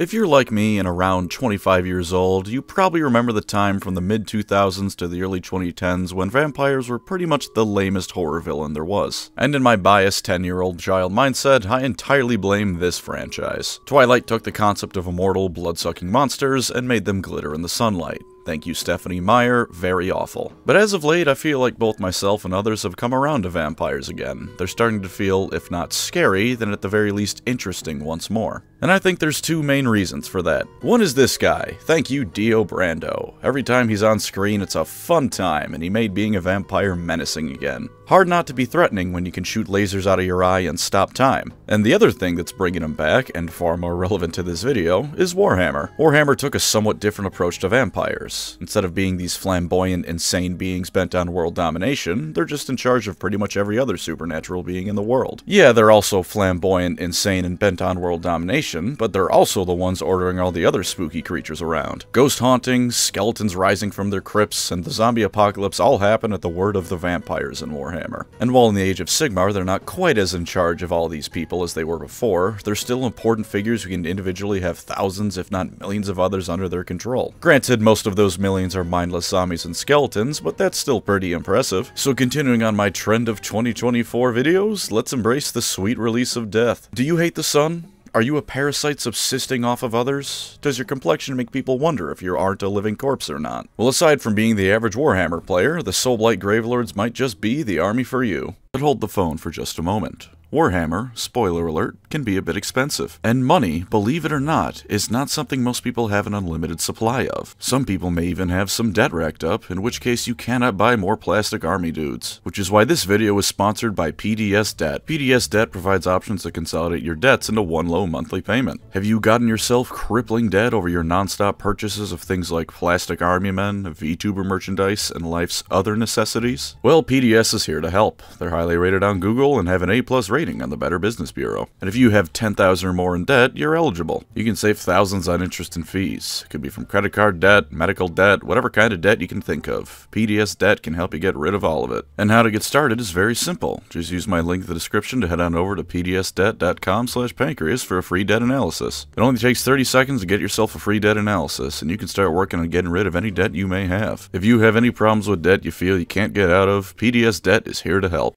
If you're like me and around 25 years old, you probably remember the time from the mid-2000s to the early 2010s when vampires were pretty much the lamest horror villain there was. And in my biased 10-year-old child mindset, I entirely blame this franchise. Twilight took the concept of immortal, blood-sucking monsters and made them glitter in the sunlight. Thank you, Stephenie Meyer, very awful. But as of late, I feel like both myself and others have come around to vampires again. They're starting to feel, if not scary, then at the very least interesting once more. And I think there's two main reasons for that. One is this guy. Thank you, Dio Brando. Every time he's on screen, it's a fun time, and he made being a vampire menacing again. Hard not to be threatening when you can shoot lasers out of your eye and stop time. And the other thing that's bringing him back, and far more relevant to this video, is Warhammer. Warhammer took a somewhat different approach to vampires. Instead of being these flamboyant, insane beings bent on world domination, they're just in charge of pretty much every other supernatural being in the world. Yeah, they're also flamboyant, insane, and bent on world domination, but they're also the ones ordering all the other spooky creatures around. Ghost hauntings, skeletons rising from their crypts, and the zombie apocalypse all happen at the word of the vampires in Warhammer. And while in the Age of Sigmar, they're not quite as in charge of all these people as they were before, they're still important figures who can individually have thousands, if not millions of others under their control. Granted, most of those millions are mindless zombies and skeletons, but that's still pretty impressive. So continuing on my trend of 2024 videos, let's embrace the sweet release of death. Do you hate the sun? Are you a parasite subsisting off of others? Does your complexion make people wonder if you aren't a living corpse or not? Well, aside from being the average Warhammer player, the Soulblight Gravelords might just be the army for you. But hold the phone for just a moment. Warhammer, spoiler alert, can be a bit expensive. And money, believe it or not, is not something most people have an unlimited supply of. Some people may even have some debt racked up, in which case you cannot buy more plastic army dudes. Which is why this video is sponsored by PDS Debt. PDS Debt provides options to consolidate your debts into one low monthly payment. Have you gotten yourself crippling debt over your non-stop purchases of things like plastic army men, VTuber merchandise, and life's other necessities? Well, PDS is here to help. They're highly rated on Google and have an A+ rating on the Better Business Bureau. And if you have $10,000 or more in debt, you're eligible. You can save thousands on interest and fees. It could be from credit card debt, medical debt, whatever kind of debt you can think of. PDS Debt can help you get rid of all of it. And how to get started is very simple. Just use my link in the description to head on over to pdsdebt.com/pancreas for a free debt analysis. It only takes 30 seconds to get yourself a free debt analysis, and you can start working on getting rid of any debt you may have. If you have any problems with debt you feel you can't get out of, PDS Debt is here to help.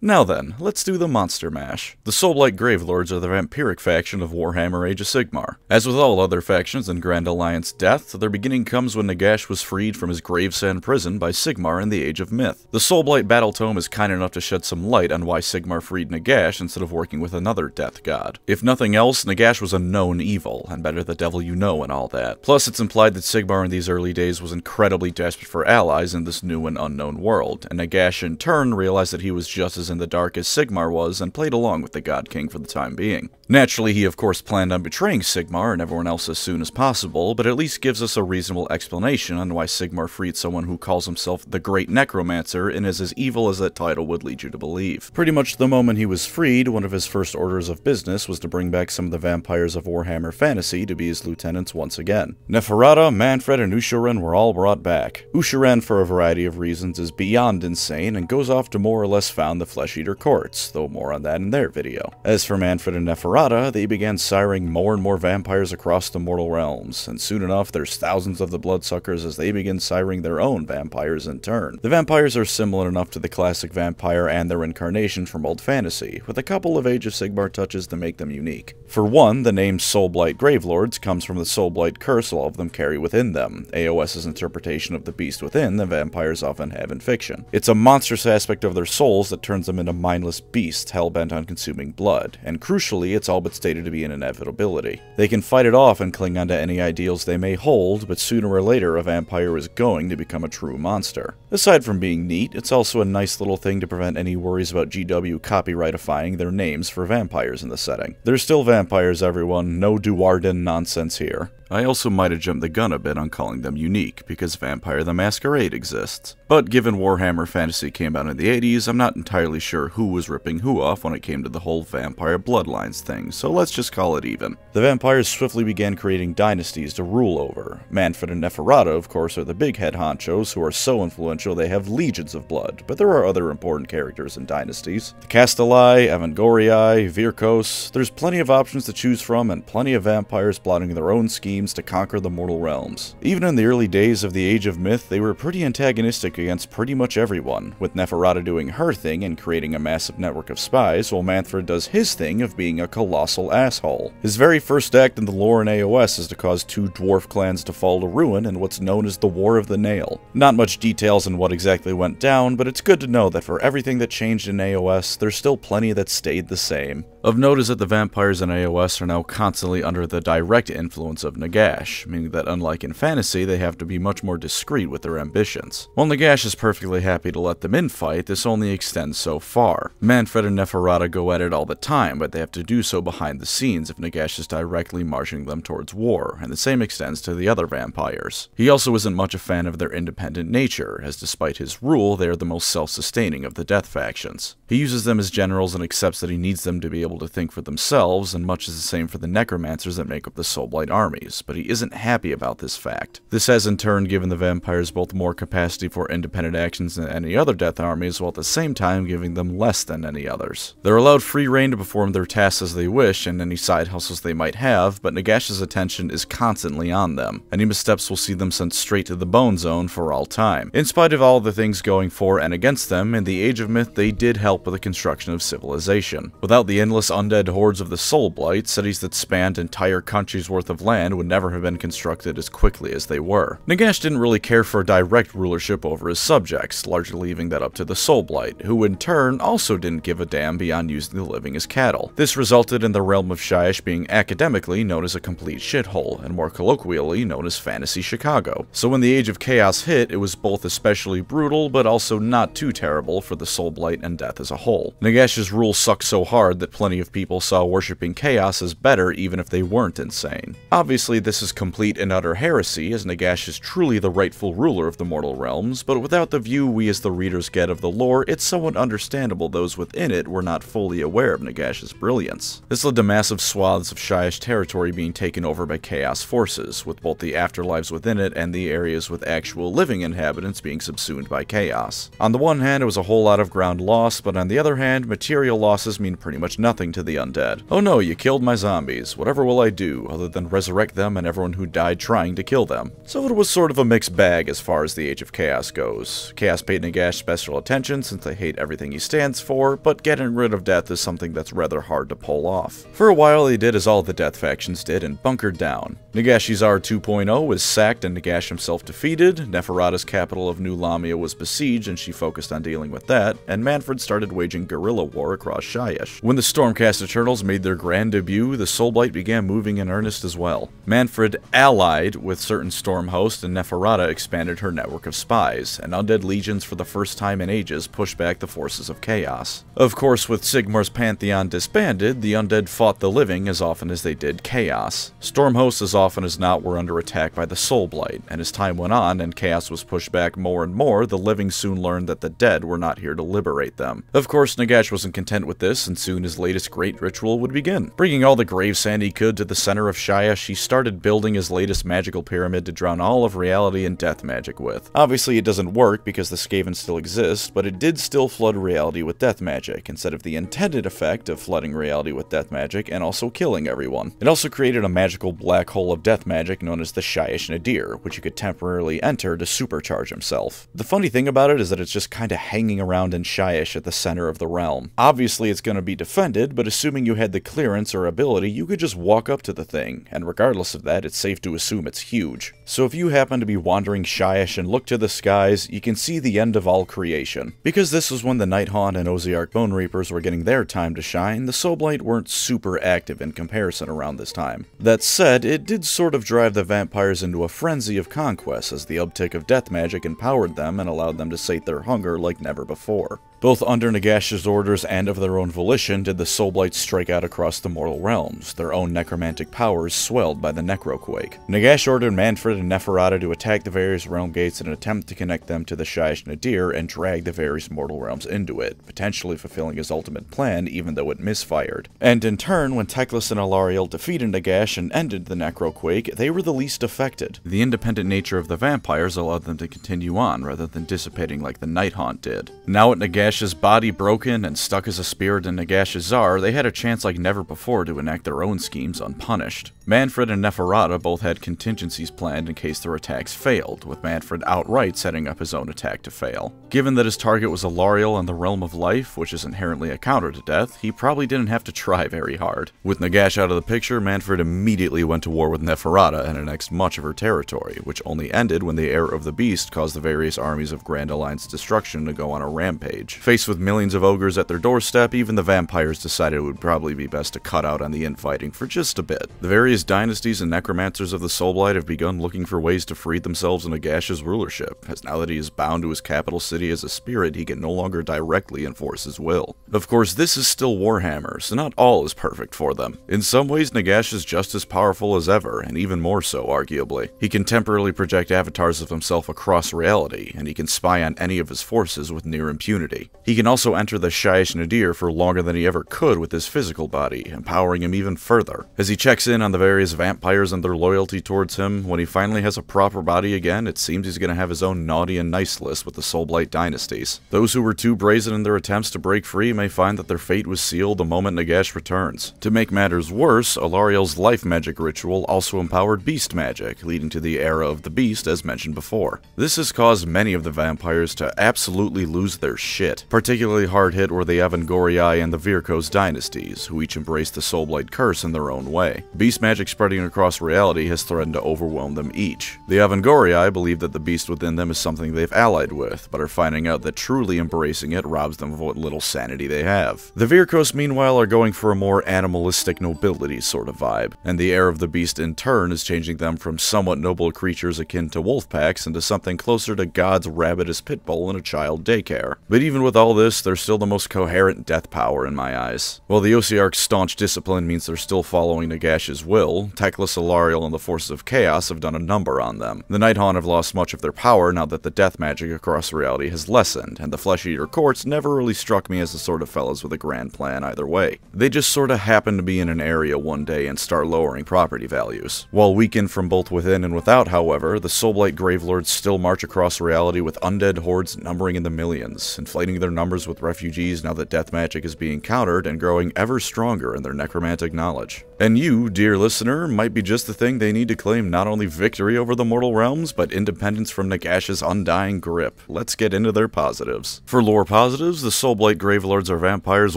Now then, let's do the monster mash. The Soulblight Gravelords are the vampiric faction of Warhammer Age of Sigmar. As with all other factions in Grand Alliance Death, their beginning comes when Nagash was freed from his Gravesand prison by Sigmar in the Age of Myth. The Soulblight Battle Tome is kind enough to shed some light on why Sigmar freed Nagash instead of working with another death god. If nothing else, Nagash was a known evil, and better the devil you know and all that. Plus, it's implied that Sigmar in these early days was incredibly desperate for allies in this new and unknown world, and Nagash in turn realized that he was just as in the dark as Sigmar was and played along with the God King for the time being. Naturally, he of course planned on betraying Sigmar and everyone else as soon as possible, but at least gives us a reasonable explanation on why Sigmar freed someone who calls himself the Great Necromancer and is as evil as that title would lead you to believe. Pretty much the moment he was freed, one of his first orders of business was to bring back some of the vampires of Warhammer Fantasy to be his lieutenants once again. Neferata, Mannfred, and Ushiren were all brought back. Ushiren, for a variety of reasons, is beyond insane and goes off to more or less found the Flesh Eater courts, though more on that in their video. As for Mannfred and Neferata, they began siring more and more vampires across the mortal realms, and soon enough there's thousands of the Bloodsuckers as they begin siring their own vampires in turn. The vampires are similar enough to the classic vampire and their incarnation from old fantasy, with a couple of Age of Sigmar touches to make them unique. For one, the name Soulblight Gravelords comes from the Soulblight curse all of them carry within them, AOS's interpretation of the beast within that vampires often have in fiction. It's a monstrous aspect of their souls that turns them into mindless beasts hell-bent on consuming blood, and crucially, it's all but stated to be an inevitability. They can fight it off and cling onto any ideals they may hold, but sooner or later a vampire is going to become a true monster. Aside from being neat, it's also a nice little thing to prevent any worries about GW copyrightifying their names for vampires in the setting. They're still vampires, everyone, no Duardan nonsense here. I also might have jumped the gun a bit on calling them unique, because Vampire the Masquerade exists. But given Warhammer Fantasy came out in the 80s, I'm not entirely entirely sure who was ripping who off when it came to the whole vampire bloodlines thing, so let's just call it even. The vampires swiftly began creating dynasties to rule over. Mannfred and Neferata, of course, are the big head honchos who are so influential they have legions of blood, but there are other important characters and dynasties. The Kastelai, Avangoriae, Vyrkos, there's plenty of options to choose from and plenty of vampires plotting their own schemes to conquer the mortal realms. Even in the early days of the Age of Myth, they were pretty antagonistic against pretty much everyone, with Neferata doing her thing and creating a massive network of spies, while Mannfred does his thing of being a colossal asshole. His very first act in the lore in AOS is to cause two dwarf clans to fall to ruin in what's known as the War of the Nail. Not much details on what exactly went down, but it's good to know that for everything that changed in AOS, there's still plenty that stayed the same. Of note is that the vampires in AOS are now constantly under the direct influence of Nagash, meaning that unlike in fantasy, they have to be much more discreet with their ambitions. While Nagash is perfectly happy to let them infight, this only extends so far. Mannfred and Neferata go at it all the time, but they have to do so behind the scenes if Nagash is directly marching them towards war, and the same extends to the other vampires. He also isn't much a fan of their independent nature, as despite his rule, they are the most self-sustaining of the death factions. He uses them as generals and accepts that he needs them to be able to think for themselves, and much is the same for the necromancers that make up the Soulblight armies, but he isn't happy about this fact. This has in turn given the vampires both more capacity for independent actions than any other death armies, while at the same time giving them less than any others. They're allowed free reign to perform their tasks as they wish and any side hustles they might have, but Nagash's attention is constantly on them. Any missteps will see them sent straight to the bone zone for all time. In spite of all the things going for and against them, in the Age of Myth they did help with the construction of civilization. Without the endless undead hordes of the Soulblight, cities that spanned entire countries worth of land would never have been constructed as quickly as they were. Nagash didn't really care for direct rulership over his subjects, largely leaving that up to the Soulblight, who in turn also didn't give a damn beyond using the living as cattle. This resulted in the realm of Shyish being academically known as a complete shithole, and more colloquially known as Fantasy Chicago. So when the Age of Chaos hit, it was both especially brutal, but also not too terrible for the Soulblight and death as a whole. Nagash's rule sucked so hard that plenty of people saw worshipping chaos as better even if they weren't insane. Obviously this is complete and utter heresy, as Nagash is truly the rightful ruler of the mortal realms, but without the view we as the readers get of the lore, it's somewhat understandable those within it were not fully aware of Nagash's brilliance. This led to massive swaths of Shyish territory being taken over by chaos forces, with both the afterlives within it and the areas with actual living inhabitants being subsumed by chaos. On the one hand, it was a whole lot of ground lost, but on the other hand, material losses mean pretty much nothing to the undead. Oh no, you killed my zombies. Whatever will I do, other than resurrect them and everyone who died trying to kill them? So it was sort of a mixed bag as far as the Age of Chaos goes. Chaos paid Nagash special attention since they hate everything he stands for, but getting rid of death is something that's rather hard to pull off. For a while they did as all the death factions did and bunkered down. Nagash's R2.0 was sacked and Nagash himself defeated, Neferata's capital of New Lamia was besieged and she focused on dealing with that, and Mannfred started waging guerrilla war across Shyish. When the Stormcaster Turtles made their grand debut, the Soulblight began moving in earnest as well. Mannfred allied with certain storm hosts, and Neferata expanded her network of spies, and undead legions for the first time in ages pushed back the forces of chaos. Of course, with Sigmar's pantheon disbanded, the undead fought the living as often as they did chaos. Storm hosts as often as not were under attack by the Soulblight, and as time went on and chaos was pushed back more and more, the living soon learned that the dead were not here to liberate them. Of course, Nagash wasn't content with this, and soon his latest great ritual would begin. Bringing all the Gravesand he could to the center of Shyish, he started building his latest magical pyramid to drown all of reality in death magic with. Obviously it doesn't work because the Skaven still exist, but it did still flood reality with death magic, instead of the intended effect of flooding reality with death magic and also killing everyone. It also created a magical black hole of death magic known as the Shyish Nadir, which he could temporarily enter to supercharge himself. The funny thing about it is that it's just kinda hanging around in Shyish at the center of the realm. Obviously it's going to be defended, but assuming you had the clearance or ability, you could just walk up to the thing, and regardless of that, it's safe to assume it's huge. So if you happen to be wandering Shyish and look to the skies, you can see the end of all creation. Because this was when the Nighthaunt and Ossiarch Bonereapers were getting their time to shine, the Soulblight weren't super active in comparison around this time. That said, it did sort of drive the vampires into a frenzy of conquest, as the uptick of death magic empowered them and allowed them to sate their hunger like never before. Both under Nagash's orders and of their own volition did the Soulblights strike out across the mortal realms, their own necromantic powers swelled by the Necroquake. Nagash ordered Mannfred and Neferata to attack the various realm gates in an attempt to connect them to the Shyish Nadir and drag the various mortal realms into it, potentially fulfilling his ultimate plan even though it misfired. And in turn, when Teclis and Alarielle defeated Nagash and ended the Necroquake, they were the least affected. The independent nature of the vampires allowed them to continue on rather than dissipating like the Nighthaunt did. Now with Nagash's body broken and stuck as a spirit in Nagash's czar, they had a chance like never before to enact their own schemes unpunished. Mannfred and Neferata both had contingencies planned in case their attacks failed, with Mannfred outright setting up his own attack to fail. Given that his target was Alarielle and the Realm of Life, which is inherently a counter to death, he probably didn't have to try very hard. With Nagash out of the picture, Mannfred immediately went to war with Neferata and annexed much of her territory, which only ended when the Heir of the Beast caused the various armies of Grand Alliance Destruction to go on a rampage. Faced with millions of ogres at their doorstep, even the vampires decided it would probably be best to cut out on the infighting for just a bit. The various dynasties and necromancers of the Soulblight have begun looking for ways to free themselves of Nagash's rulership, as now that he is bound to his capital city as a spirit, he can no longer directly enforce his will. Of course, this is still Warhammer, so not all is perfect for them. In some ways, Nagash is just as powerful as ever, and even more so, arguably. He can temporarily project avatars of himself across reality, and he can spy on any of his forces with near impunity. He can also enter the Shyish Nadir for longer than he ever could with his physical body, empowering him even further. As he checks in on the various vampires and their loyalty towards him, when he finally has a proper body again, it seems he's going to have his own naughty and nice list with the Soulblight dynasties. Those who were too brazen in their attempts to break free may find that their fate was sealed the moment Nagash returns. To make matters worse, Alariel's life magic ritual also empowered beast magic, leading to the Era of the Beast as mentioned before. This has caused many of the vampires to absolutely lose their shit. Particularly hard hit were the Avengorii and the Vyrkos dynasties, who each embraced the Soulblight curse in their own way. Beast magic spreading across reality has threatened to overwhelm them each. The Avengorii believe that the beast within them is something they've allied with, but are finding out that truly embracing it robs them of what little sanity they have. The Vyrkos, meanwhile, are going for a more animalistic nobility sort of vibe, and the Heir of the Beast in turn is changing them from somewhat noble creatures akin to wolf packs into something closer to God's rabidous pitbull in a child daycare. But even with all this, they're still the most coherent death power in my eyes. While the Ossiarch's staunch discipline means they're still following Nagash's will, Teclis, Alarielle, and the forces of chaos have done a number on them. The Nighthaunt have lost much of their power now that the death magic across reality has lessened, and the Flesh Eater Courts never really struck me as the sort of fellas with a grand plan either way. They just sort of happen to be in an area one day and start lowering property values. While weakened from both within and without, however, the Soulblight Gravelords still march across reality with undead hordes numbering in the millions, inflating their numbers with refugees now that death magic is being countered and growing ever stronger in their necromantic knowledge. And you, dear listener, might be just the thing they need to claim not only victory over the mortal realms, but independence from Nagash's undying grip. Let's get into their positives. For lore positives, the Soulblight Gravelords are vampires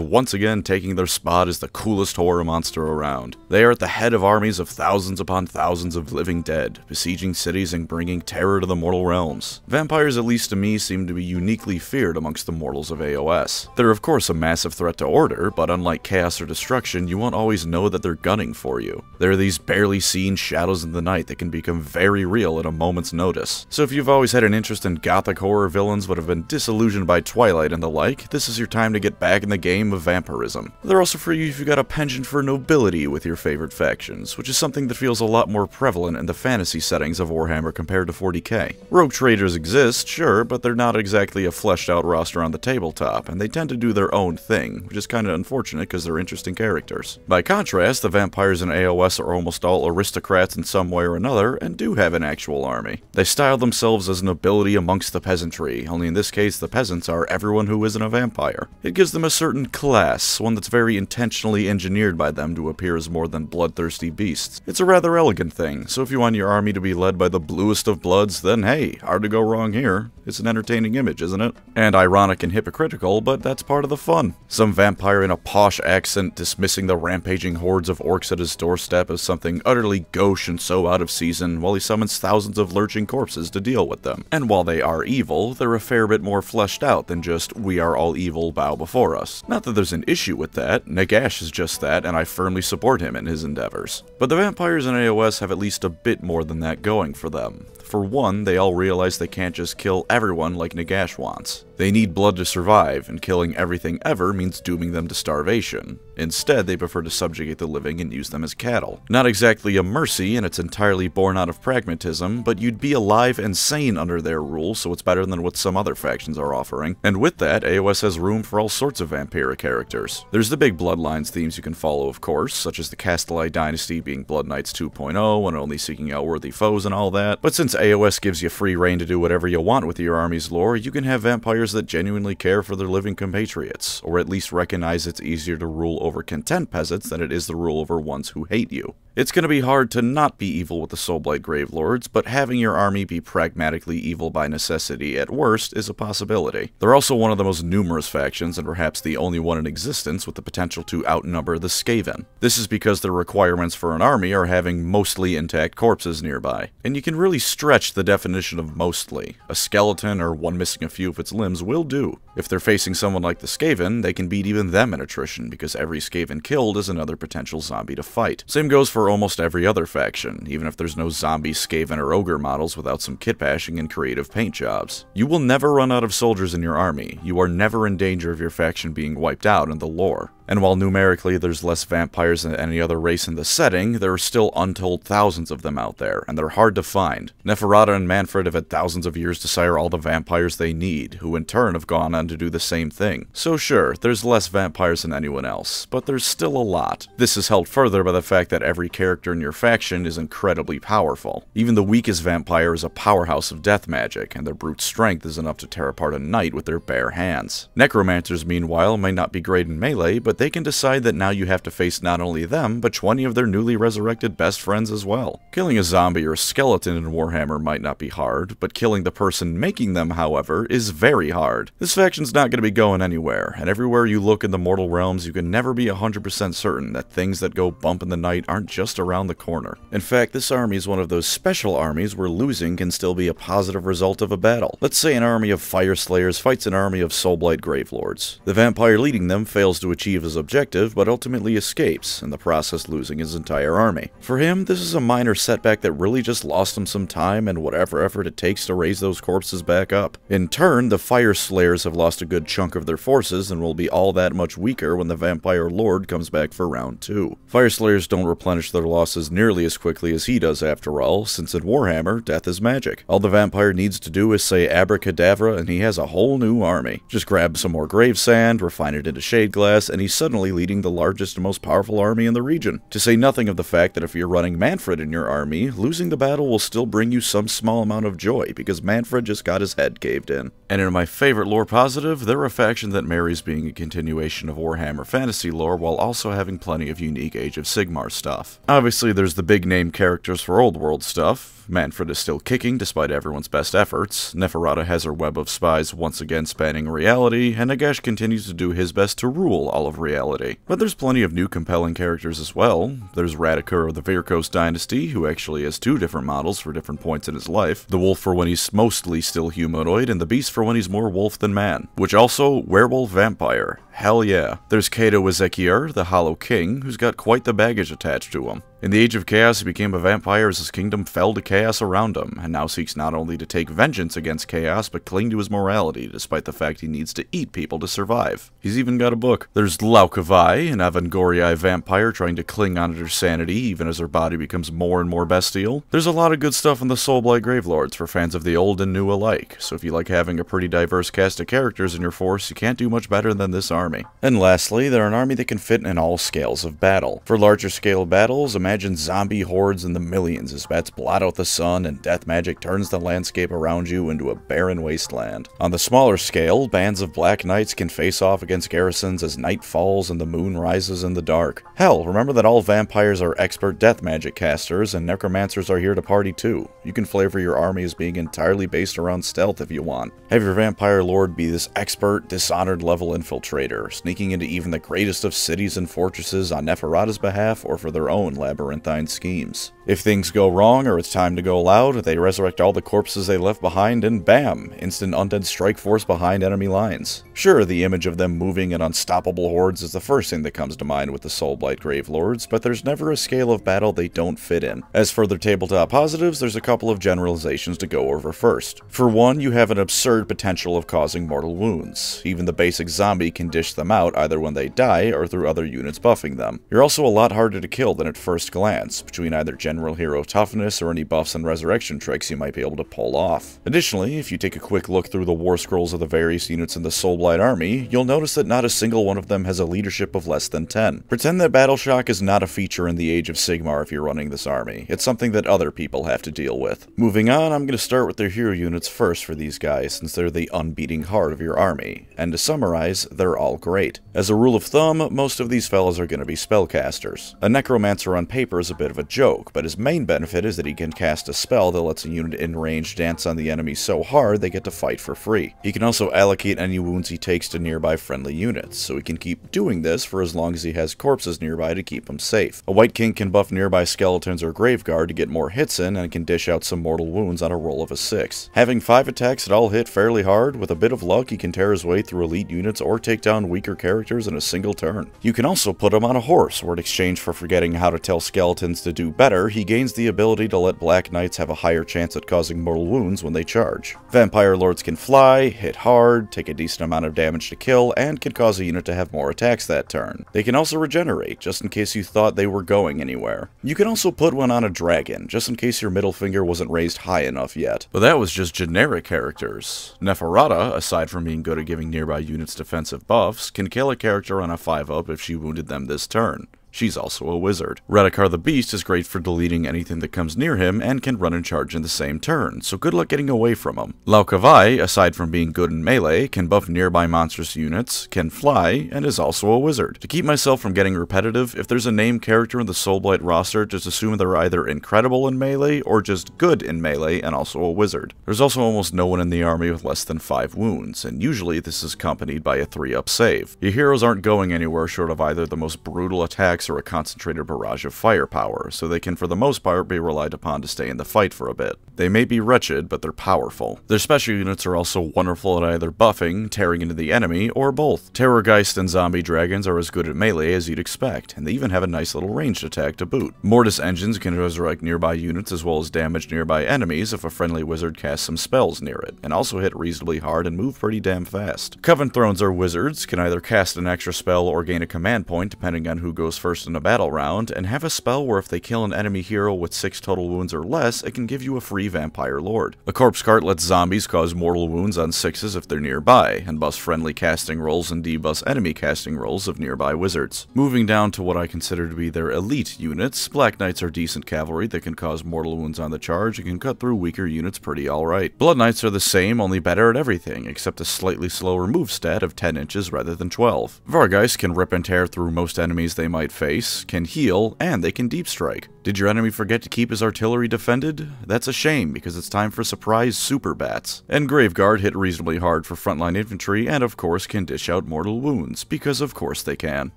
once again taking their spot as the coolest horror monster around. They are at the head of armies of thousands upon thousands of living dead, besieging cities and bringing terror to the mortal realms. Vampires, at least to me, seem to be uniquely feared amongst the mortals of AOS. They're of course a massive threat to order, but unlike chaos or destruction, you won't always know that they're gunning for you. They're these barely seen shadows in the night that can become very real at a moment's notice. So if you've always had an interest in gothic horror villains but have been disillusioned by Twilight and the like, this is your time to get back in the game of vampirism. They're also for you if you got a penchant for nobility with your favorite factions, which is something that feels a lot more prevalent in the fantasy settings of Warhammer compared to 40k. Rogue traders exist, sure, but they're not exactly a fleshed out roster on the tabletop, and they tend to do their own thing, which is kinda unfortunate because they're interesting characters. By contrast, the vampires in AOS are almost all aristocrats in some way or another, and do have an actual army. They style themselves as nobility amongst the peasantry, only in this case the peasants are everyone who isn't a vampire. It gives them a certain class, one that's very intentionally engineered by them to appear as more than bloodthirsty beasts. It's a rather elegant thing, so if you want your army to be led by the bluest of bloods, then hey, hard to go wrong here. It's an entertaining image, isn't it? And ironic and hypocritical, but that's part of the fun. Some vampire in a posh accent dismissing the rampaging hordes of orcs at his doorstep as something utterly gauche and so out of season, while he summons thousands of lurching corpses to deal with them. And while they are evil, they're a fair bit more fleshed out than just, "We are all evil, bow before us." Not that there's an issue with that, Nagash is just that, and I firmly support him in his endeavors. But the vampires in AOS have at least a bit more than that going for them. For one, they all realize they can't just kill everyone like Nagash wants. They need blood to survive, and killing everything ever means dooming them to starvation. Instead, they prefer to subjugate the living and use them as cattle. Not exactly a mercy, and it's entirely born out of pragmatism, but you'd be alive and sane under their rule, so it's better than what some other factions are offering. And with that, AOS has room for all sorts of vampiric characters. There's the big Bloodlines themes you can follow, of course, such as the Kastelai dynasty being Blood Knights 2.0 and only seeking out worthy foes and all that, but since AOS gives you free reign to do whatever you want with your army's lore, you can have vampires that genuinely care for their living compatriots, or at least recognize it's easier to rule over content peasants than it is to rule over ones who hate you. It's going to be hard to not be evil with the Soulblight Gravelords, but having your army be pragmatically evil by necessity at worst is a possibility. They're also one of the most numerous factions, and perhaps the only one in existence with the potential to outnumber the Skaven. This is because their requirements for an army are having mostly intact corpses nearby. And you can really stretch the definition of mostly. A skeleton or one missing a few of its limbs will do. If they're facing someone like the Skaven, they can beat even them in attrition, because every Skaven killed is another potential zombie to fight. Same goes for almost every other faction, even if there's no zombie, Skaven, or ogre models without some kitbashing and creative paint jobs. You will never run out of soldiers in your army. You are never in danger of your faction being wiped out in the lore. And while numerically there's less vampires than any other race in the setting, there are still untold thousands of them out there, and they're hard to find. Neferata and Mannfred have had thousands of years to sire all the vampires they need, who in turn have gone on to do the same thing. So sure, there's less vampires than anyone else, but there's still a lot. This is helped further by the fact that every character in your faction is incredibly powerful. Even the weakest vampire is a powerhouse of death magic, and their brute strength is enough to tear apart a knight with their bare hands. Necromancers, meanwhile, may not be great in melee, but they can decide that now you have to face not only them, but 20 of their newly resurrected best friends as well. Killing a zombie or a skeleton in Warhammer might not be hard, but killing the person making them, however, is very hard. This faction's not going to be going anywhere, and everywhere you look in the mortal realms, you can never be 100% certain that things that go bump in the night aren't just around the corner. In fact, this army is one of those special armies where losing can still be a positive result of a battle. Let's say an army of Fire Slayers fights an army of Soulblight Gravelords. The vampire leading them fails to achieve his objective, but ultimately escapes, in the process losing his entire army. For him, this is a minor setback that really just lost him some time and whatever effort it takes to raise those corpses back up. In turn, the Fire Slayers have lost a good chunk of their forces and will be all that much weaker when the Vampire Lord comes back for round 2. Fire Slayers don't replenish their losses nearly as quickly as he does after all, since in Warhammer, death is magic. All the vampire needs to do is say abracadabra and he has a whole new army. Just grab some more Gravesand, refine it into shade glass, and he's suddenly leading the largest and most powerful army in the region. To say nothing of the fact that if you're running Mannfred in your army, losing the battle will still bring you some small amount of joy, because Mannfred just got his head caved in. And in my favorite lore positive, they're a faction that marries being a continuation of Warhammer Fantasy lore while also having plenty of unique Age of Sigmar stuff. Obviously there's the big name characters for old world stuff. Mannfred is still kicking despite everyone's best efforts, Neferata has her web of spies once again spanning reality, and Nagash continues to do his best to rule all of reality. But there's plenty of new compelling characters as well. There's Radukar of the Vyrkos dynasty, who actually has two different models for different points in his life, the wolf for when he's mostly still humanoid, and the beast for when he's more wolf than man, which also werewolf vampire. Hell yeah. There's Kato Ezekiel, the Hollow King, who's got quite the baggage attached to him. In the Age of Chaos, he became a vampire as his kingdom fell to chaos around him, and now seeks not only to take vengeance against chaos, but cling to his morality, despite the fact he needs to eat people to survive. He's even got a book. There's Lauka Vai, an Avangoriae vampire trying to cling on to her sanity even as her body becomes more and more bestial. There's a lot of good stuff in the Soulblight Gravelords for fans of the old and new alike, so if you like having a pretty diverse cast of characters in your force, you can't do much better than this army. And lastly, they're an army that can fit in all scales of battle. For larger scale battles, imagine zombie hordes in the millions as bats blot out the sun and death magic turns the landscape around you into a barren wasteland. On the smaller scale, bands of Black Knights can face off against garrisons as night falls and the moon rises in the dark. Hell, remember that all vampires are expert death magic casters and necromancers are here to party too. You can flavor your army as being entirely based around stealth if you want. Have your vampire lord be this expert, dishonored level infiltrator, sneaking into even the greatest of cities and fortresses on Neferata's behalf or for their own labyrinthine schemes. If things go wrong or it's time to go loud, they resurrect all the corpses they left behind and bam! Instant undead strike force behind enemy lines. Sure, the image of them moving in unstoppable hordes is the first thing that comes to mind with the Soulblight Gravelords, but there's never a scale of battle they don't fit in. As further tabletop positives, there's a couple of generalizations to go over first. For one, you have an absurd potential of causing mortal wounds. Even the basic zombie can dish them out either when they die or through other units buffing them. You're also a lot harder to kill than at first glance, between either general hero toughness or any buffs and resurrection tricks you might be able to pull off. Additionally, if you take a quick look through the war scrolls of the various units in the Soulblight army, you'll notice that not a single one of them has a leadership of less than 10. Pretend that battle shock is not a feature in the Age of Sigmar if you're running this army. It's something that other people have to deal with. Moving on, I'm going to start with their hero units first for these guys, since they're the unbeating heart of your army. And to summarize, they're all great. As a rule of thumb, most of these fellas are going to be spellcasters. A necromancer on paper is a bit of a joke, but his main benefit is that he can cast a spell that lets a unit in range dance on the enemy so hard they get to fight for free. He can also allocate any wounds he takes to nearby friendly units, so he can keep doing this for as long as he has corpses nearby to keep him safe. A White King can buff nearby skeletons or graveguard to get more hits in, and can dish out some mortal wounds on a roll of a 6. Having 5 attacks that all hit fairly hard, with a bit of luck he can tear his way through elite units or take down weaker characters in a single turn. You can also put him on a horse, where in exchange for forgetting how to tell skeletons to do better, he gains the ability to let Black Knights have a higher chance at causing mortal wounds when they charge. Vampire Lords can fly, hit hard, take a decent amount of damage to kill, and can cause a unit to have more attacks that turn. They can also regenerate, just in case you thought they were going anywhere. You can also put one on a dragon, just in case your middle finger wasn't raised high enough yet. But that was just generic characters. Neferata, aside from being good at giving nearby units defensive buffs, can kill a character on a 5-up if she wounded them this turn. She's also a wizard. Radukar the Beast is great for deleting anything that comes near him and can run and charge in the same turn, so good luck getting away from him. Lauka Vai, aside from being good in melee, can buff nearby monstrous units, can fly, and is also a wizard. To keep myself from getting repetitive, if there's a named character in the Soulblight roster, just assume they're either incredible in melee or just good in melee and also a wizard. There's also almost no one in the army with less than 5 wounds, and usually this is accompanied by a 3-up save. Your heroes aren't going anywhere short of either the most brutal attack or a concentrated barrage of firepower, so they can for the most part be relied upon to stay in the fight for a bit. They may be wretched, but they're powerful. Their special units are also wonderful at either buffing, tearing into the enemy, or both. Terrorgeist and zombie dragons are as good at melee as you'd expect, and they even have a nice little ranged attack to boot. Mortis engines can resurrect nearby units as well as damage nearby enemies if a friendly wizard casts some spells near it, and also hit reasonably hard and move pretty damn fast. Coven Thrones are wizards, can either cast an extra spell or gain a command point depending on who goes first in a battle round, and have a spell where if they kill an enemy hero with 6 total wounds or less, it can give you a free Vampire Lord. A Corpse Cart lets zombies cause mortal wounds on 6s if they're nearby, and buffs friendly casting rolls and debuffs enemy casting rolls of nearby wizards. Moving down to what I consider to be their elite units, Black Knights are decent cavalry that can cause mortal wounds on the charge and can cut through weaker units pretty alright. Blood Knights are the same, only better at everything, except a slightly slower move stat of 10 inches rather than 12. Vyrkos can rip and tear through most enemies they might face, can heal, and they can deep strike. Did your enemy forget to keep his artillery defended? That's a shame, because it's time for surprise super bats. And Graveguard hit reasonably hard for frontline infantry, and of course can dish out mortal wounds, because of course they can.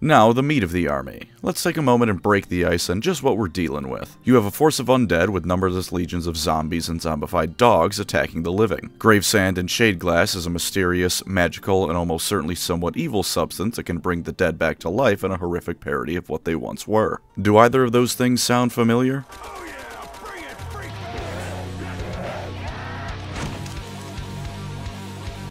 Now, the meat of the army. Let's take a moment and break the ice on just what we're dealing with. You have a force of undead with numberless legions of zombies and zombified dogs attacking the living. Gravesand and shade glass is a mysterious, magical, and almost certainly somewhat evil substance that can bring the dead back to life in a horrific parody of what they once were. Do either of those things sound familiar?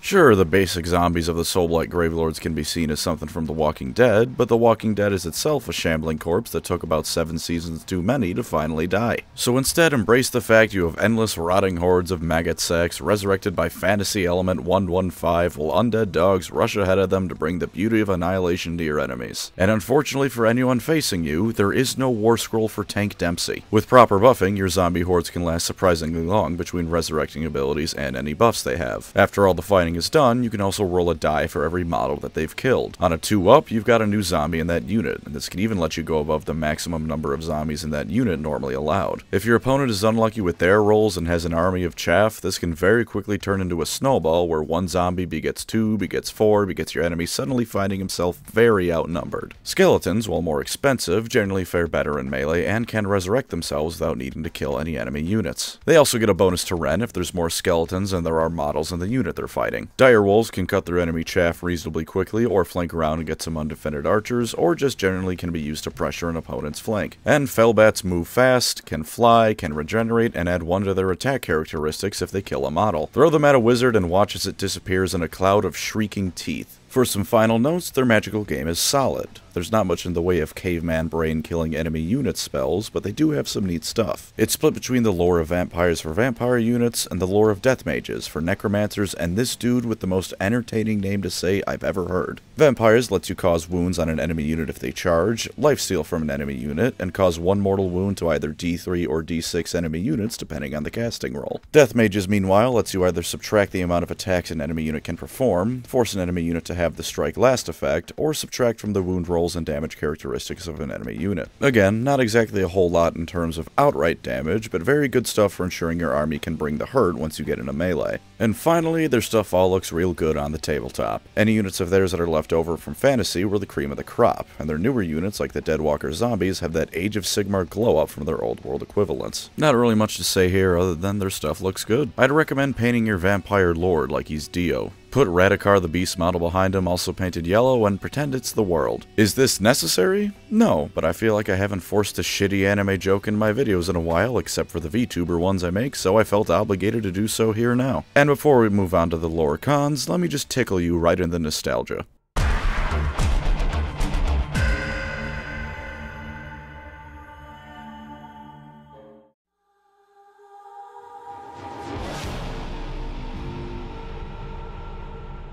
Sure, the basic zombies of the Soulblight Gravelords can be seen as something from The Walking Dead, but The Walking Dead is itself a shambling corpse that took about 7 seasons too many to finally die. So instead, embrace the fact you have endless rotting hordes of maggot sacks resurrected by fantasy element 115 while undead dogs rush ahead of them to bring the beauty of annihilation to your enemies. And unfortunately for anyone facing you, there is no war scroll for Tank Dempsey. With proper buffing, your zombie hordes can last surprisingly long between resurrecting abilities and any buffs they have. After all the fighting is done, you can also roll a die for every model that they've killed. On a 2-up, you've got a new zombie in that unit, and this can even let you go above the maximum number of zombies in that unit normally allowed. If your opponent is unlucky with their rolls and has an army of chaff, this can very quickly turn into a snowball where one zombie begets 2, begets 4, begets your enemy suddenly finding himself very outnumbered. Skeletons, while more expensive, generally fare better in melee and can resurrect themselves without needing to kill any enemy units. They also get a bonus to Ren if there's more skeletons and there are models in the unit they're fighting. Direwolves can cut their enemy chaff reasonably quickly or flank around and get some undefended archers, or just generally can be used to pressure an opponent's flank. And Felbats move fast, can fly, can regenerate, and add one to their attack characteristics if they kill a model. Throw them at a wizard and watch as it disappears in a cloud of shrieking teeth. For some final notes, their magical game is solid. There's not much in the way of caveman brain killing enemy unit spells, but they do have some neat stuff. It's split between the lore of vampires for vampire units and the lore of death mages for necromancers and this dude with the most entertaining name to say I've ever heard. Vampires lets you cause wounds on an enemy unit if they charge, lifesteal from an enemy unit, and cause one mortal wound to either D3 or D6 enemy units depending on the casting roll. Death mages, meanwhile, lets you either subtract the amount of attacks an enemy unit can perform, force an enemy unit to have the strike last effect, or subtract from the wound rolls and damage characteristics of an enemy unit. Again, not exactly a whole lot in terms of outright damage, but very good stuff for ensuring your army can bring the hurt once you get in a melee. And finally, their stuff all looks real good on the tabletop. Any units of theirs that are left over from Fantasy were the cream of the crop, and their newer units like the Deadwalker zombies have that Age of Sigmar glow up from their old world equivalents. Not really much to say here other than their stuff looks good. I'd recommend painting your vampire lord like he's Dio. Put Radukar the Beast model behind him, also painted yellow, and pretend it's the world. Is this necessary? No, but I feel like I haven't forced a shitty anime joke in my videos in a while, except for the VTuber ones I make, so I felt obligated to do so here now. And before we move on to the lore cons, let me just tickle you right in the nostalgia.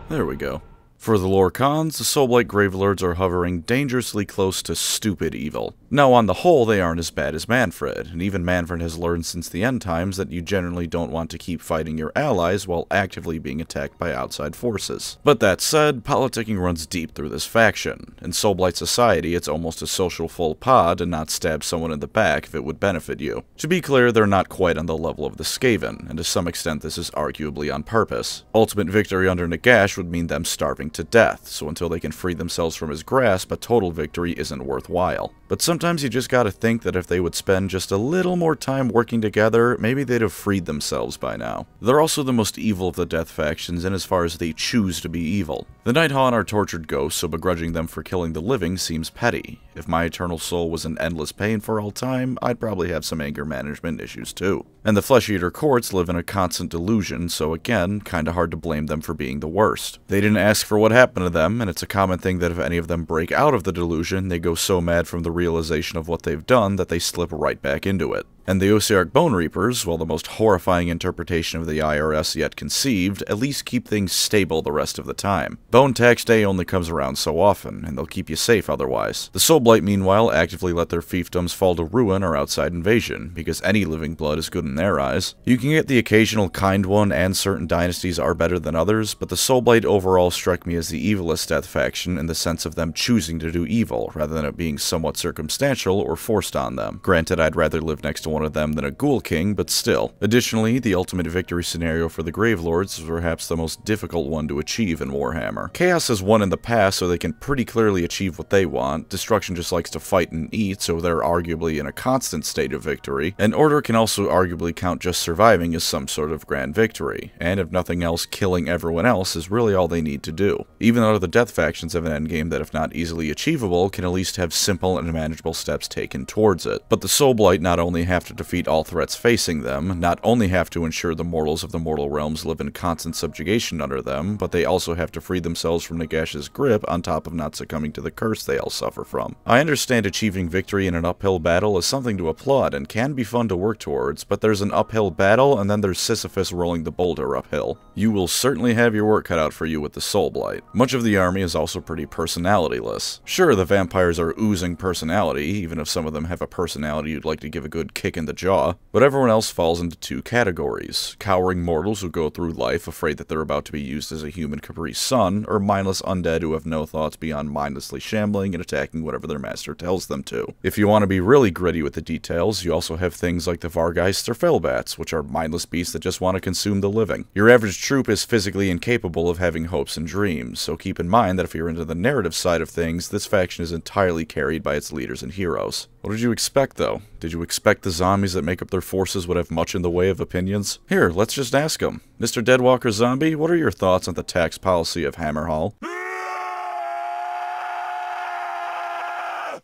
There we go. For the lore cons, the Soulblight Gravelords are hovering dangerously close to stupid evil. Now on the whole, they aren't as bad as Mannfred, and even Mannfred has learned since the end times that you generally don't want to keep fighting your allies while actively being attacked by outside forces. But that said, politicking runs deep through this faction. In Soulblight society, it's almost a social faux pas to not stab someone in the back if it would benefit you. To be clear, they're not quite on the level of the Skaven, and to some extent this is arguably on purpose. Ultimate victory under Nagash would mean them starving to death, so until they can free themselves from his grasp, a total victory isn't worthwhile. But sometimes you just gotta think that if they would spend just a little more time working together, maybe they'd have freed themselves by now. They're also the most evil of the death factions in as far as they choose to be evil. The Nighthaunt are tortured ghosts, so begrudging them for killing the living seems petty. If my eternal soul was in endless pain for all time, I'd probably have some anger management issues too. And the Flesh Eater courts live in a constant delusion, so again, kinda hard to blame them for being the worst. They didn't ask for what happened to them, and it's a common thing that if any of them break out of the delusion, they go so mad from the realization of what they've done that they slip right back into it. And the Ossiarch Bonereapers, while the most horrifying interpretation of the IRS yet conceived, at least keep things stable the rest of the time. Bone Tax Day only comes around so often, and they'll keep you safe otherwise. The Soulblight, meanwhile, actively let their fiefdoms fall to ruin or outside invasion, because any living blood is good in their eyes. You can get the occasional kind one, and certain dynasties are better than others, but the Soulblight overall struck me as the evilest death faction in the sense of them choosing to do evil, rather than it being somewhat circumstantial or forced on them. Granted, I'd rather live next to one of them than a ghoul king, but still. Additionally, the ultimate victory scenario for the Gravelords is perhaps the most difficult one to achieve in Warhammer. Chaos has won in the past, so they can pretty clearly achieve what they want. Destruction just likes to fight and eat, so they're arguably in a constant state of victory. And Order can also arguably count just surviving as some sort of grand victory, and if nothing else, killing everyone else is really all they need to do. Even though the death factions have an endgame that, if not easily achievable, can at least have simple and manageable steps taken towards it. But the Soulblight not only have to defeat all threats facing them, not only have to ensure the mortals of the mortal realms live in constant subjugation under them, but they also have to free themselves from Nagash's grip on top of not succumbing to the curse they all suffer from. I understand achieving victory in an uphill battle is something to applaud and can be fun to work towards, but there's an uphill battle and then there's Sisyphus rolling the boulder uphill. You will certainly have your work cut out for you with the Soulblight. Much of the army is also pretty personality-less. Sure, the vampires are oozing personality, even if some of them have a personality you'd like to give a good kick in the jaw, but everyone else falls into two categories: cowering mortals who go through life afraid that they're about to be used as a human Capri's son, or mindless undead who have no thoughts beyond mindlessly shambling and attacking whatever their master tells them to. If you want to be really gritty with the details, you also have things like the Vargeist or Felbats, which are mindless beasts that just want to consume the living. Your average troop is physically incapable of having hopes and dreams, so keep in mind that if you're into the narrative side of things, this faction is entirely carried by its leaders and heroes. What did you expect, though? Did you expect the zombies that make up their forces would have much in the way of opinions? Here, let's just ask them. Mr. Deadwalker Zombie, what are your thoughts on the tax policy of Hammerhall?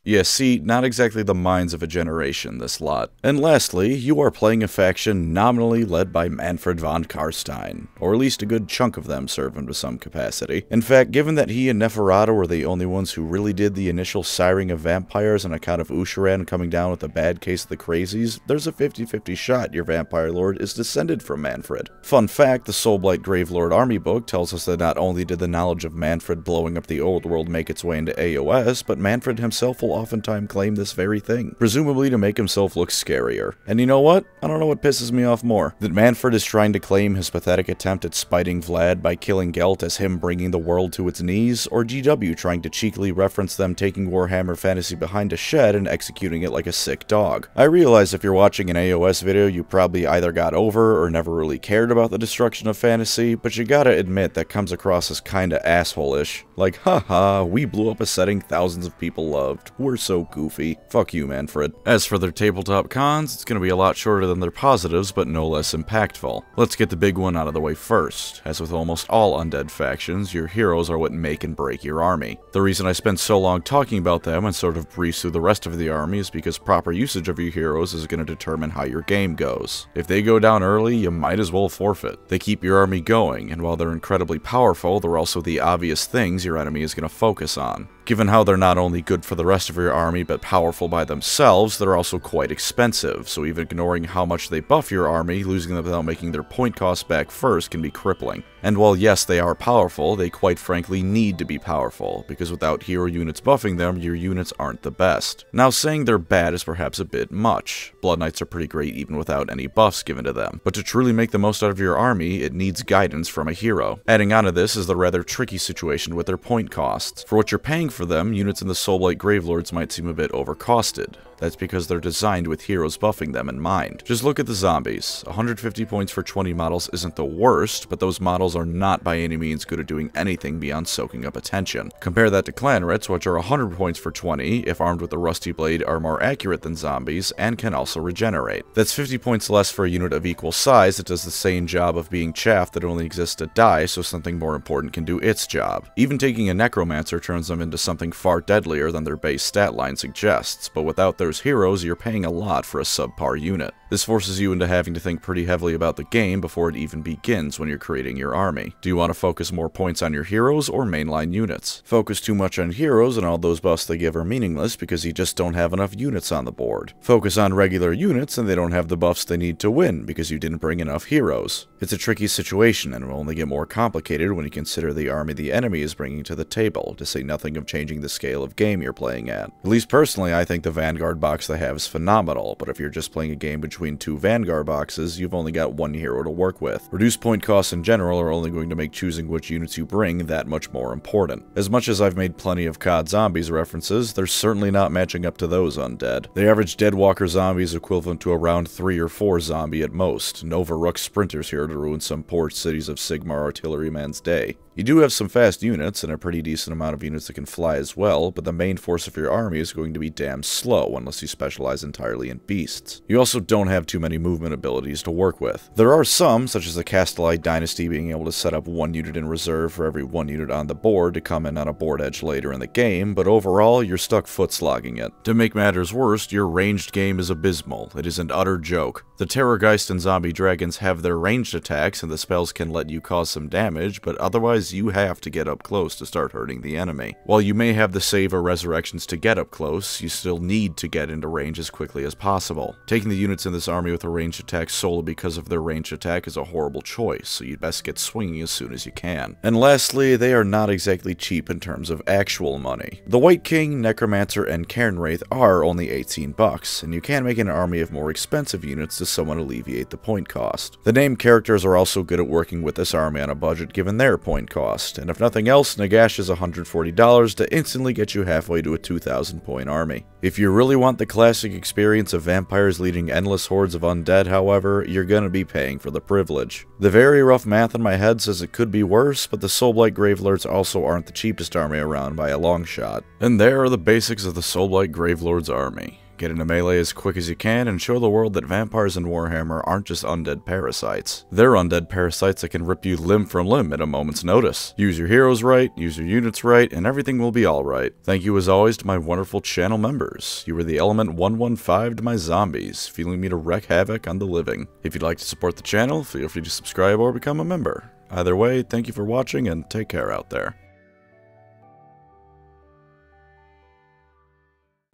Yeah, see, not exactly the minds of a generation, this lot. And lastly, you are playing a faction nominally led by Mannfred von Karstein, or at least a good chunk of them serve him to some capacity. In fact, given that he and Neferata were the only ones who really did the initial siring of vampires on account of Ushiren coming down with a bad case of the crazies, there's a 50-50 shot your vampire lord is descended from Mannfred. Fun fact, the Soulblight Gravelord army book tells us that not only did the knowledge of Mannfred blowing up the old world make its way into AOS, but Mannfred himself will oftentimes claim this very thing, presumably to make himself look scarier. And you know what? I don't know what pisses me off more. That Mannfred is trying to claim his pathetic attempt at spiting Vlad by killing Gelt as him bringing the world to its knees, or GW trying to cheekily reference them taking Warhammer Fantasy behind a shed and executing it like a sick dog. I realize if you're watching an AOS video you probably either got over or never really cared about the destruction of fantasy, but you gotta admit that comes across as kinda asshole-ish. Like, haha, we blew up a setting thousands of people loved. We're so goofy. Fuck you, Mannfred. As for their tabletop cons, it's gonna be a lot shorter than their positives, but no less impactful. Let's get the big one out of the way first. As with almost all undead factions, your heroes are what make and break your army. The reason I spent so long talking about them and sort of breeze through the rest of the army is because proper usage of your heroes is gonna determine how your game goes. If they go down early, you might as well forfeit. They keep your army going, and while they're incredibly powerful, they're also the obvious things your enemy is gonna focus on. Given how they're not only good for the rest of your army but powerful by themselves, they're also quite expensive, so even ignoring how much they buff your army, losing them without making their point cost back first can be crippling. And while yes, they are powerful, they quite frankly need to be powerful, because without hero units buffing them, your units aren't the best. Now saying they're bad is perhaps a bit much. Blood Knights are pretty great even without any buffs given to them, but to truly make the most out of your army, it needs guidance from a hero. Adding on to this is the rather tricky situation with their point costs. For what you're paying for them, units in the Soulblight Gravelords might seem a bit overcosted. That's because they're designed with heroes buffing them in mind. Just look at the zombies. 150 points for 20 models isn't the worst, but those models are not by any means good at doing anything beyond soaking up attention. Compare that to clanrets, which are 100 points for 20, if armed with a rusty blade are more accurate than zombies, and can also regenerate. That's 50 points less for a unit of equal size that does the same job of being chaff that only exists to die, so something more important can do its job. Even taking a necromancer turns them into something far deadlier than their base stat line suggests, but without their heroes, you're paying a lot for a subpar unit. This forces you into having to think pretty heavily about the game before it even begins when you're creating your army. Do you want to focus more points on your heroes or mainline units? Focus too much on heroes and all those buffs they give are meaningless because you just don't have enough units on the board. Focus on regular units and they don't have the buffs they need to win because you didn't bring enough heroes. It's a tricky situation and will only get more complicated when you consider the army the enemy is bringing to the table, to say nothing of changing the scale of game you're playing at. At least personally, I think the Vanguard box they have is phenomenal, but if you're just playing a game between two Vanguard boxes, you've only got one hero to work with. Reduced point costs in general are only going to make choosing which units you bring that much more important. As much as I've made plenty of COD Zombies references, they're certainly not matching up to those undead. The average Deadwalker Zombie is equivalent to around 3 or 4 zombie at most, and overruck sprinters here to ruin some poor Cities of Sigmar artilleryman's day. You do have some fast units, and a pretty decent amount of units that can fly as well, but the main force of your army is going to be damn slow unless you specialize entirely in beasts. You also don't have too many movement abilities to work with. There are some, such as the Kastelai dynasty being able to set up one unit in reserve for every one unit on the board to come in on a board edge later in the game, but overall, you're stuck foot-slogging it. To make matters worse, your ranged game is abysmal. It is an utter joke. The Terrorgeist and Zombie Dragons have their ranged attacks, and the spells can let you cause some damage, but otherwise you have to get up close to start hurting the enemy. While you may have the save or resurrections to get up close, you still need to get into range as quickly as possible. Taking the units in this army with a ranged attack solely because of their ranged attack is a horrible choice, so you'd best get swinging as soon as you can. And lastly, they are not exactly cheap in terms of actual money. The White King, Necromancer, and Cairnwraith are only 18 bucks, and you can make an army of more expensive units to somewhat alleviate the point cost. The named characters are also good at working with this army on a budget given their point cost, and if nothing else, Nagash is $140 to instantly get you halfway to a 2,000 point army. If you really want the classic experience of vampires leading endless hordes of undead, however, you're gonna be paying for the privilege. The very rough math in my head says it could be worse, but the Soulblight Gravelords also aren't the cheapest army around by a long shot. And there are the basics of the Soulblight Gravelords army. Get into melee as quick as you can and show the world that vampires in Warhammer aren't just undead parasites. They're undead parasites that can rip you limb from limb at a moment's notice. Use your heroes right, use your units right, and everything will be alright. Thank you as always to my wonderful channel members. You were the element 115 to my zombies, fueling me to wreak havoc on the living. If you'd like to support the channel, feel free to subscribe or become a member. Either way, thank you for watching and take care out there.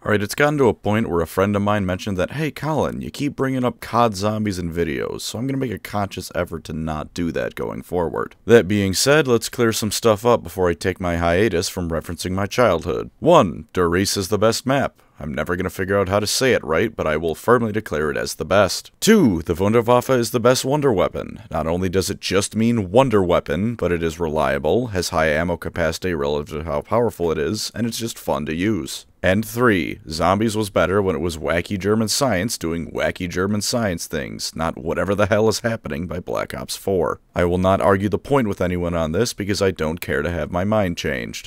Alright, it's gotten to a point where a friend of mine mentioned that, hey Colin, you keep bringing up COD zombies in videos, so I'm going to make a conscious effort to not do that going forward. That being said, let's clear some stuff up before I take my hiatus from referencing my childhood. 1. Doris is the best map. I'm never going to figure out how to say it right, but I will firmly declare it as the best. 2. The Wunderwaffe is the best wonder weapon. Not only does it just mean wonder weapon, but it is reliable, has high ammo capacity relative to how powerful it is, and it's just fun to use. And 3. Zombies was better when it was wacky German science doing wacky German science things, not whatever the hell is happening by Black Ops 4. I will not argue the point with anyone on this because I don't care to have my mind changed.